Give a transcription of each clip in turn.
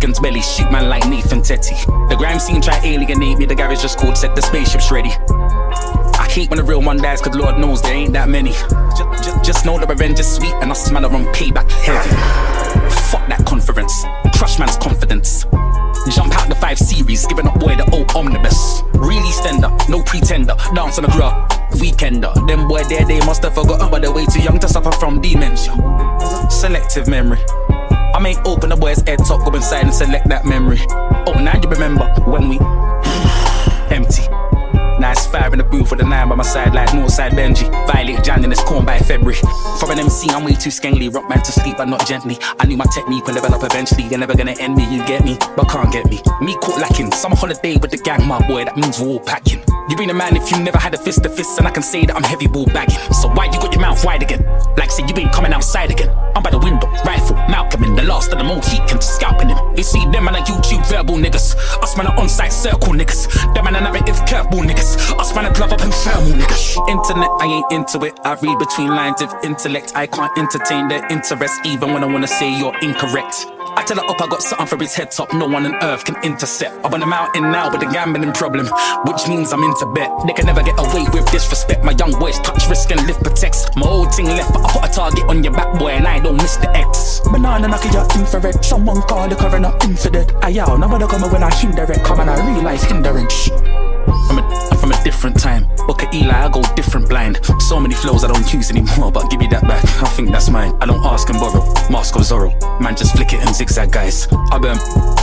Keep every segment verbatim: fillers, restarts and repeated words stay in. Negan's belly, shoot man like Nathan Teddy. The grime scene try alienate me, the garage just called, set the spaceships ready. I hate when the real one dies, cause Lord knows there ain't that many. Just, just, just know the revenge is sweet and us man are on payback heavy. Fuck that conference, crush man's confidence. Jump out the five series, giving up boy the old omnibus. Really stand up, no pretender, dance on the grub, weekender. Them boy there, they must have forgotten, but they're way too young to suffer from dementia. Selective memory. I may open the boy's head top, go inside and select that memory. Oh, now you remember when we empty. Nice fire in the booth with a nine by my side like Northside Benji. Violate Jan and it's corn by February. For an M C, I'm way too skengly. Rock man to sleep but not gently. I knew my technique would level up eventually. You're never gonna end me, you get me, but can't get me. Me caught lacking, summer holiday with the gang, my boy, that means we're all packing. You been a man if you never had a fist to fist, and I can say that I'm heavy ball bagging. So why you got your mouth wide again? Like say you ain't coming outside again. I'm by the window, rifle, Malcolm in the last of the Mohicans, scalping him. You see them man are YouTube verbal niggas. Us man are on-site circle niggas. Them man are narrative curveball niggas. Us man a glove up and thermal niggas. Internet, I ain't into it. I read between lines of intellect. I can't entertain their interest, even when I wanna say you're incorrect. I tell her up, I got something for his head top. No one on earth can intercept. I'm on the mountain now with a gambling problem, which means I'm in Tibet. They can never get away with disrespect. My young boys touch, risk and lift, protects. My old thing left, but I put a target on your back, boy, and I don't miss the X. Banana knocker, your infrared. Someone call the coroner infidel. I yow, nobody coming when I hinder it. Come and I realise hindrance. I'm a, from a different time. Look at Eli, I go different blind. So many flows I don't use anymore, but give me that back, I think that's mine. I don't ask and borrow, mask of Zorro. Man just flick it and zigzag guys. I burn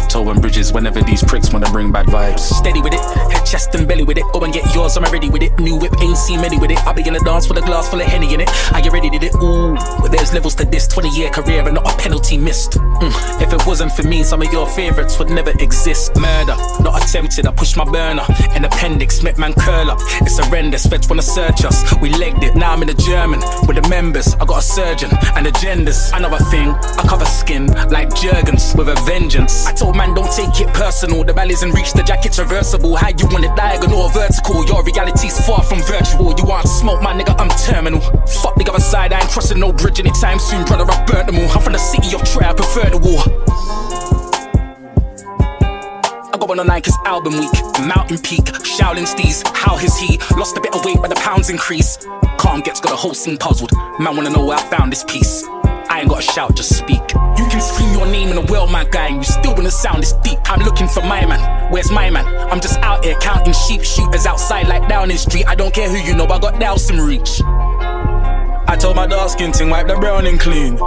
toe and bridges whenever these pricks wanna bring bad vibes. Steady with it, head, chest and belly with it. Oh and get yours, I'm already with it. New whip, ain't seen many with it. I be in a dance with a glass full of Henny in it. I already did it, ooh. But there's levels to this twenty year career and not a penalty missed. mm. If it wasn't for me, some of your favourites would never exist. Murder, not attempted, I push my burner. An appendix, met man curl up. It's horrendous, feds wanna search us. We legged it, now I'm in a German with the members, I got a surgeon and agendas. Another thing, I cover skin like Jergens with a vengeance. I told man don't take it personal. The bally's in reach, the jacket's reversible. How you want it, diagonal or vertical? Your reality's far from virtual. You aren't smoke, my nigga, I'm terminal. Fuck the other side, I ain't crossing no bridge anytime soon, brother, I burnt them all. I'm from the city of Troy, I prefer the war. I go on a Nike's album week, Mountain Peak, Shaolin Steez, how is he? Lost a bit of weight but the pounds increase. Calm gets got a whole scene puzzled, man wanna know where I found this piece. I ain't gotta shout, just speak. You can scream your name in the world, my guy, and you still wanna sound this deep. I'm looking for my man, where's my man? I'm just out here counting sheep, shooters outside like Downing Street. I don't care who you know, I got Dowson reach. I told my dark skin ting, wipe the browning clean.